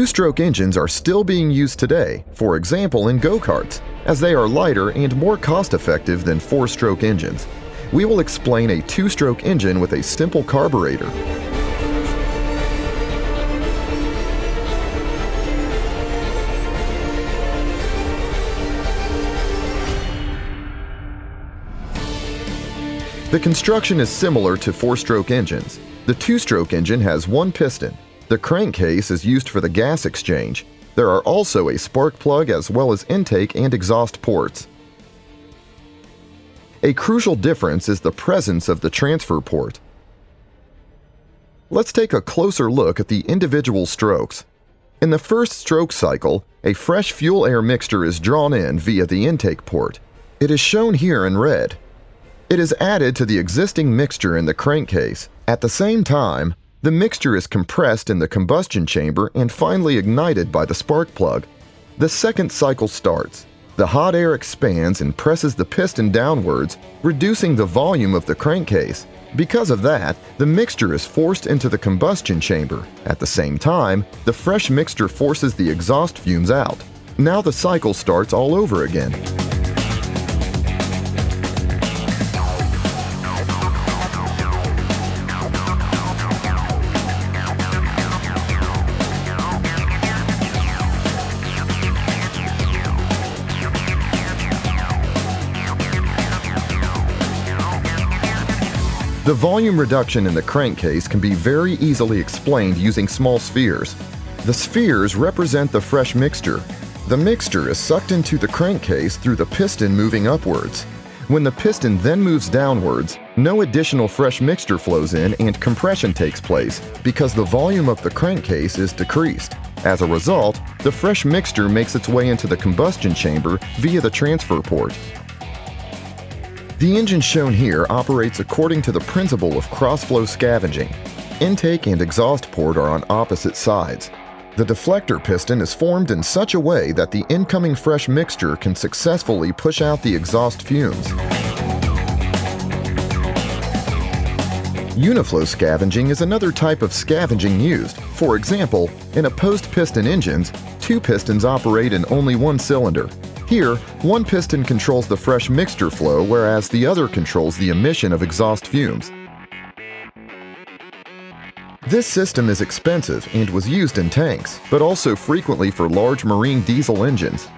Two-stroke engines are still being used today, for example in go-karts, as they are lighter and more cost-effective than four-stroke engines. We will explain a two-stroke engine with a simple carburetor. The construction is similar to four-stroke engines. The two-stroke engine has one piston. The crankcase is used for the gas exchange. There are also a spark plug as well as intake and exhaust ports. A crucial difference is the presence of the transfer port. Let's take a closer look at the individual strokes. In the first stroke cycle, a fresh fuel-air mixture is drawn in via the intake port. It is shown here in red. It is added to the existing mixture in the crankcase. At the same time, the mixture is compressed in the combustion chamber and finally ignited by the spark plug. The second cycle starts. The hot air expands and presses the piston downwards, reducing the volume of the crankcase. Because of that, the mixture is forced into the combustion chamber. At the same time, the fresh mixture forces the exhaust fumes out. Now the cycle starts all over again. The volume reduction in the crankcase can be very easily explained using small spheres. The spheres represent the fresh mixture. The mixture is sucked into the crankcase through the piston moving upwards. When the piston then moves downwards, no additional fresh mixture flows in and compression takes place because the volume of the crankcase is decreased. As a result, the fresh mixture makes its way into the combustion chamber via the transfer port. The engine shown here operates according to the principle of cross-flow scavenging. Intake and exhaust port are on opposite sides. The deflector piston is formed in such a way that the incoming fresh mixture can successfully push out the exhaust fumes. Uniflow scavenging is another type of scavenging used. For example, in opposed piston engines, two pistons operate in only one cylinder. Here, one piston controls the fresh mixture flow, whereas the other controls the emission of exhaust fumes. This system is expensive and was used in tanks, but also frequently for large marine diesel engines.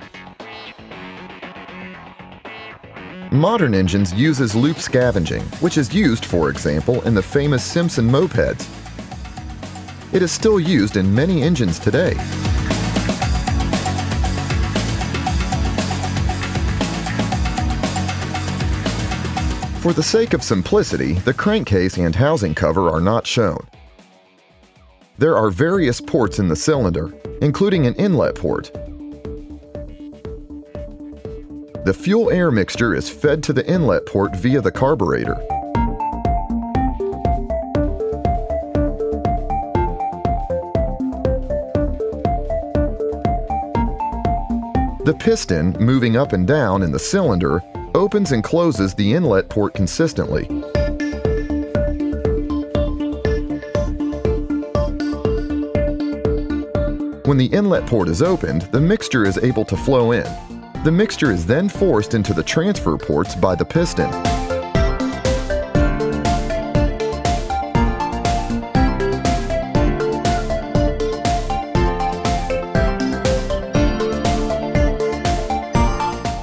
Modern engines use loop scavenging, which is used, for example, in the famous Simpson mopeds. It is still used in many engines today. For the sake of simplicity, the crankcase and housing cover are not shown. There are various ports in the cylinder, including an inlet port. The fuel-air mixture is fed to the inlet port via the carburetor. The piston, moving up and down in the cylinder, opens and closes the inlet port consistently. When the inlet port is opened, the mixture is able to flow in. The mixture is then forced into the transfer ports by the piston.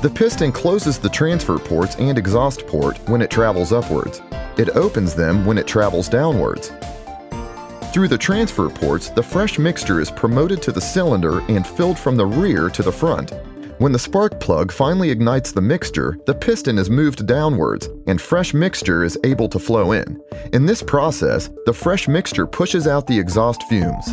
The piston closes the transfer ports and exhaust port when it travels upwards. It opens them when it travels downwards. Through the transfer ports, the fresh mixture is promoted to the cylinder and filled from the rear to the front. When the spark plug finally ignites the mixture, the piston is moved downwards and fresh mixture is able to flow in. In this process, the fresh mixture pushes out the exhaust fumes.